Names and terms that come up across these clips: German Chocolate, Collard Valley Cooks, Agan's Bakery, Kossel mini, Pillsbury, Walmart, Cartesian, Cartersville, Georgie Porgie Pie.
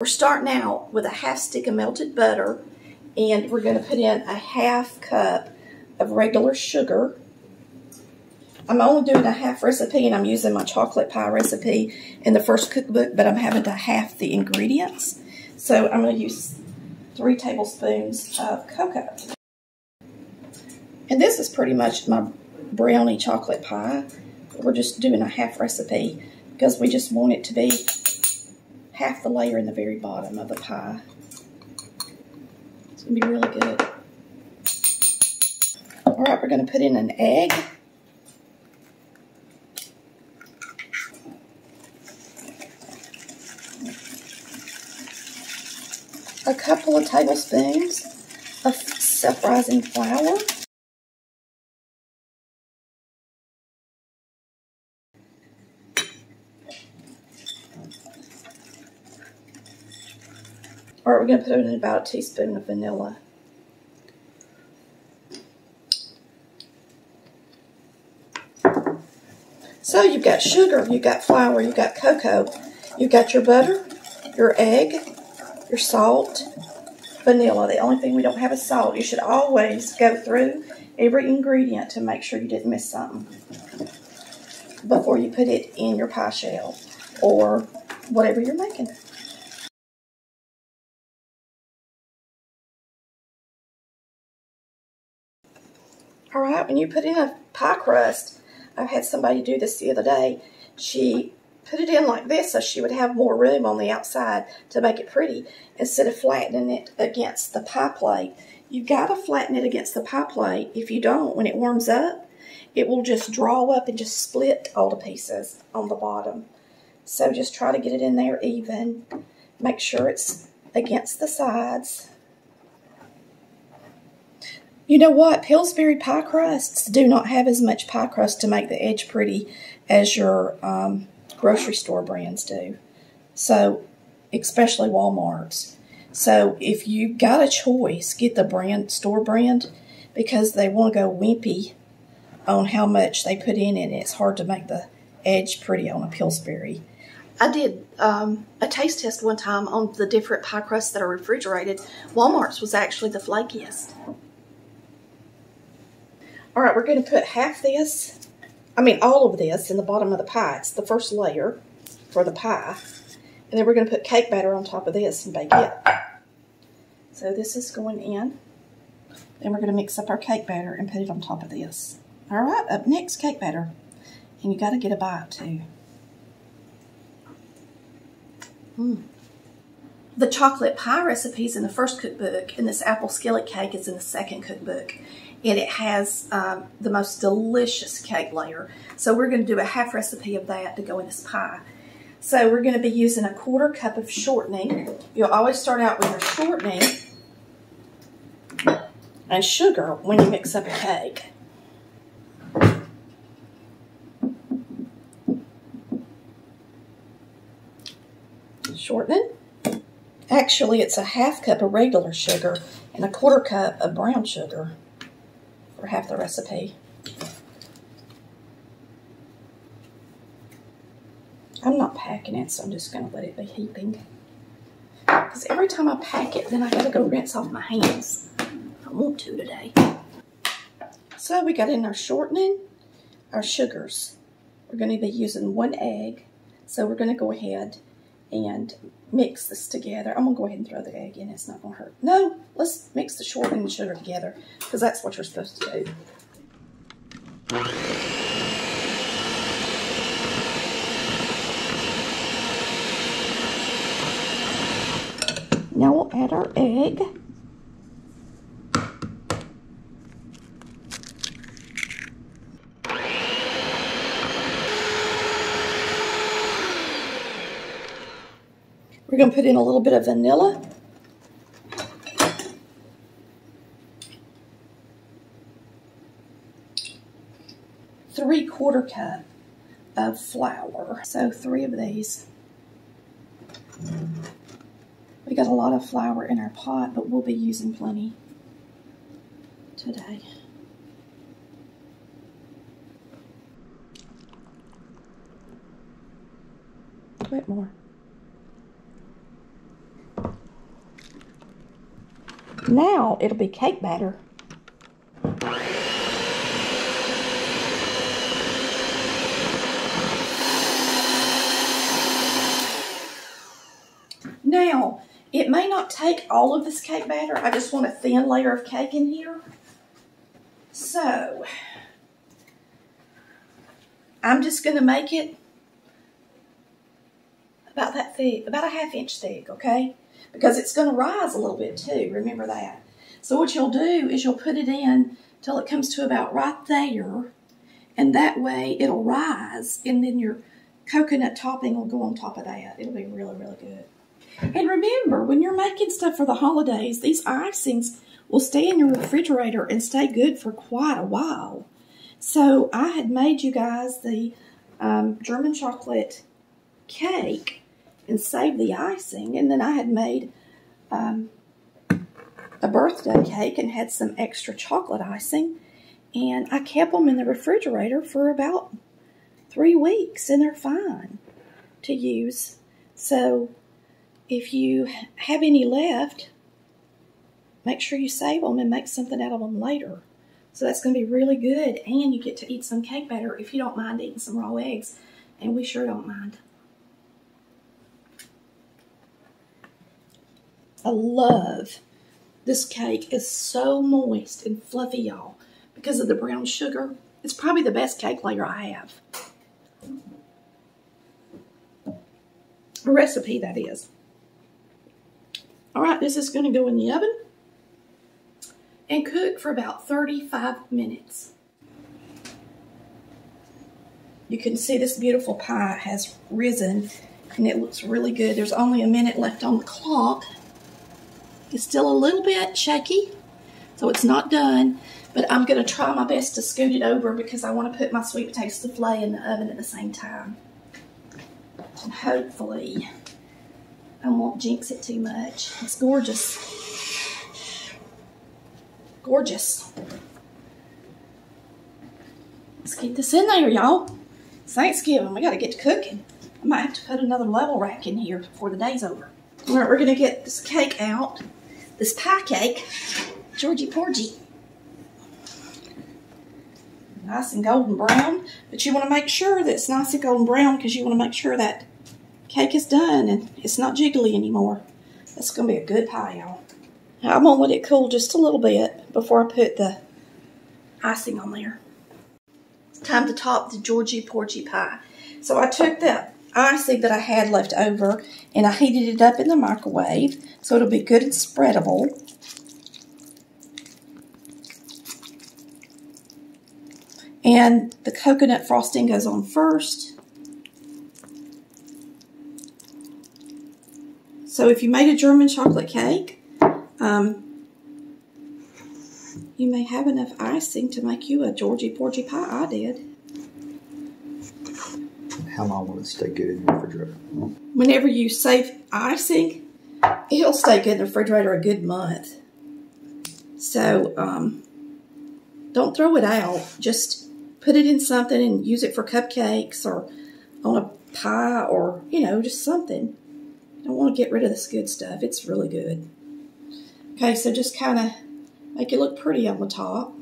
We're starting out with a half stick of melted butter, and we're going to put in a half cup of regular sugar. I'm only doing a half recipe, and I'm using my chocolate pie recipe in the first cookbook, but I'm having to half the ingredients. So I'm going to use 3 tablespoons of cocoa. And this is pretty much my brownie chocolate pie. We're just doing a half recipe because we just want it to be half the layer in the very bottom of the pie. It's going to be really good. All right, we're going to put in an egg. A couple of tablespoons of self-rising flour. All right, we're going to put in about a teaspoon of vanilla. So you've got sugar, you've got flour, you've got cocoa, you've got your butter, your egg, your salt, vanilla. The only thing we don't have is salt. You should always go through every ingredient to make sure you didn't miss something before you put it in your pie shell or whatever you're making. All right, when you put in a pie crust, I've had somebody do this the other day. She put it in like this so she would have more room on the outside to make it pretty instead of flattening it against the pie plate. You've got to flatten it against the pie plate. If you don't, when it warms up, it will just draw up and just split all the pieces on the bottom. So just try to get it in there even. Make sure it's against the sides. You know what? Pillsbury pie crusts do not have as much pie crust to make the edge pretty as your grocery store brands do. So, especially Walmart's. So, if you got a choice, get the store brand because they want to go wimpy on how much they put in it. It's hard to make the edge pretty on a Pillsbury. I did a taste test one time on the different pie crusts that are refrigerated. Walmart's was actually the flakiest. All right, we're going to put all of this in the bottom of the pie. It's the first layer for the pie. And then we're going to put cake batter on top of this and bake it. So this is going in. Then we're going to mix up our cake batter and put it on top of this. All right, up next, cake batter. And you got to get a bite too. The chocolate pie recipe is in the first cookbook, and this apple skillet cake is in the second cookbook. And it has the most delicious cake layer. So we're going to do a half recipe of that to go in this pie. So we're going to be using a 1/4 cup of shortening. You'll always start out with your shortening and sugar when you mix up a cake. Shortening. Actually, it's a 1/2 cup of regular sugar and a 1/4 cup of brown sugar. For half the recipe. I'm not packing it, so I'm just going to let it be heaping. Because every time I pack it, then I got to go rinse off my hands. I want to today. So we got in our shortening, our sugars. We're going to be using 1 egg. So we're going to go ahead and mix this together. I'm going to go ahead and throw the egg in. It's not going to hurt. No, let's mix the shortening and sugar together because that's what you're supposed to do. Now we'll add our egg. We're going to put in a little bit of vanilla. ¾ cup of flour. So 3 of these. We got a lot of flour in our pot, but we'll be using plenty today. A bit more. Now it'll be cake batter. Now, it may not take all of this cake batter. I just want a thin layer of cake in here. So, I'm just going to make it about that thick, about a ½ inch thick, okay? Because it's going to rise a little bit too, remember that. So what you'll do is you'll put it in till it comes to about right there, and that way it'll rise, and then your coconut topping will go on top of that. It'll be really, really good. And remember, when you're making stuff for the holidays, these icings will stay in your refrigerator and stay good for quite a while. So I had made you guys the German chocolate cake and saved the icing. And then I had made a birthday cake and had some extra chocolate icing. And I kept them in the refrigerator for about 3 weeks, and they're fine to use. So if you have any left, make sure you save them and make something out of them later. So that's going to be really good, and you get to eat some cake batter if you don't mind eating some raw eggs, and we sure don't mind. I love this cake. It's so moist and fluffy, y'all, because of the brown sugar. It's probably the best cake layer I have. A recipe, that is. All right, this is going to go in the oven and cook for about 35 minutes. You can see this beautiful pie has risen, and it looks really good. There's only a minute left on the clock. It's still a little bit shaky, so it's not done, but I'm going to try my best to scoot it over because I want to put my sweet potato souffle in the oven at the same time. And hopefully I won't jinx it too much. It's gorgeous. Gorgeous. Let's get this in there, y'all. It's Thanksgiving. We got to get to cooking. I might have to put another level rack in here before the day's over. All right, we're going to get this cake out. This pie cake. Georgie Porgie. Nice and golden brown. But you want to make sure that it's nice and golden brown because you want to make sure that cake is done and it's not jiggly anymore. That's going to be a good pie, y'all. I'm going to let it cool just a little bit before I put the icing on there. It's time to top the Georgie Porgie Pie. So I took the icing that I had left over and I heated it up in the microwave so it'll be good and spreadable. And the coconut frosting goes on first. So if you made a German chocolate cake, you may have enough icing to make you a Georgie Porgie Pie. I did. How long will it stay good in the refrigerator? Whenever you save icing, it'll stay good in the refrigerator a good month. So don't throw it out. Just put it in something and use it for cupcakes or on a pie or, you know, just something. I want to get rid of this good stuff. It's really good. Okay, so just kind of make it look pretty on the top.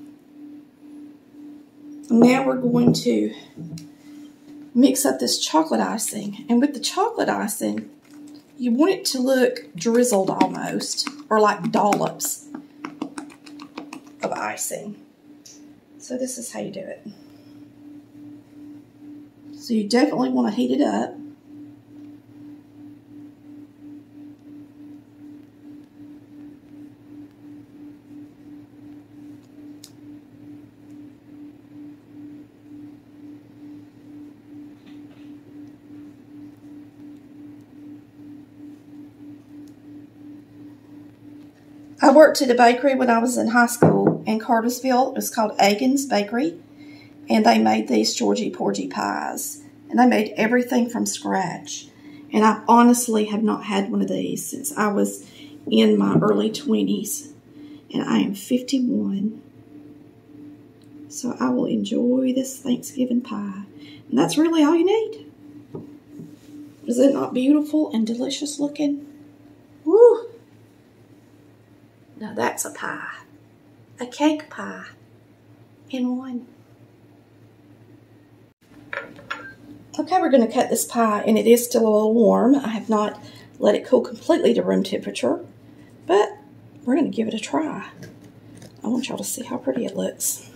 Now we're going to mix up this chocolate icing. And with the chocolate icing, you want it to look drizzled almost, or like dollops of icing. So this is how you do it. So you definitely want to heat it up. I worked at a bakery when I was in high school in Cartersville. It was called Agan's Bakery, and they made these Georgie Porgie Pies, and they made everything from scratch. And I honestly have not had one of these since I was in my early 20s, and I am 51, so I will enjoy this Thanksgiving pie. And that's really all you need. Is it not beautiful and delicious looking? Woo! Now that's a pie, a cake pie in one. Okay, we're going to cut this pie, and it is still a little warm. I have not let it cool completely to room temperature, but we're going to give it a try. I want y'all to see how pretty it looks.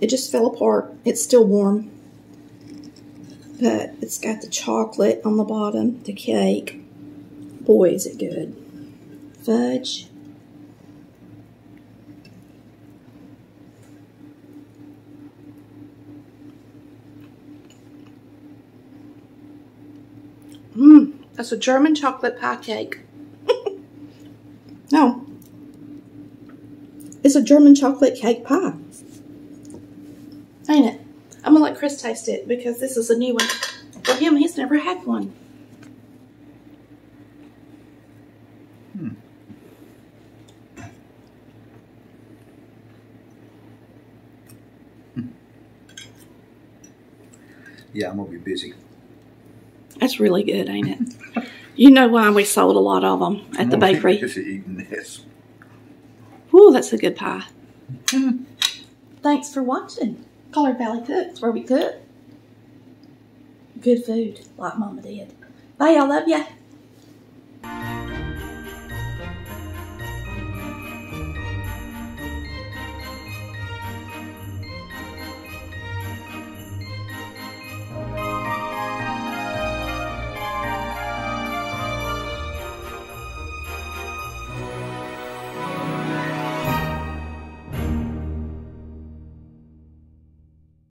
It just fell apart. It's still warm, but it's got the chocolate on the bottom, the cake. Boy, is it good. Fudge. That's a German chocolate pie cake. No. It's a German chocolate cake pie. Ain't it? I'm gonna let Chris taste it because this is a new one for him. He's never had one. Yeah, I'm gonna be busy. That's really good, ain't it? You know why we sold a lot of them at the bakery? Because you're eating this. Ooh, that's a good pie. Thanks for watching Collard Valley Cooks, where we cook good food like Mama did. Bye, I love ya.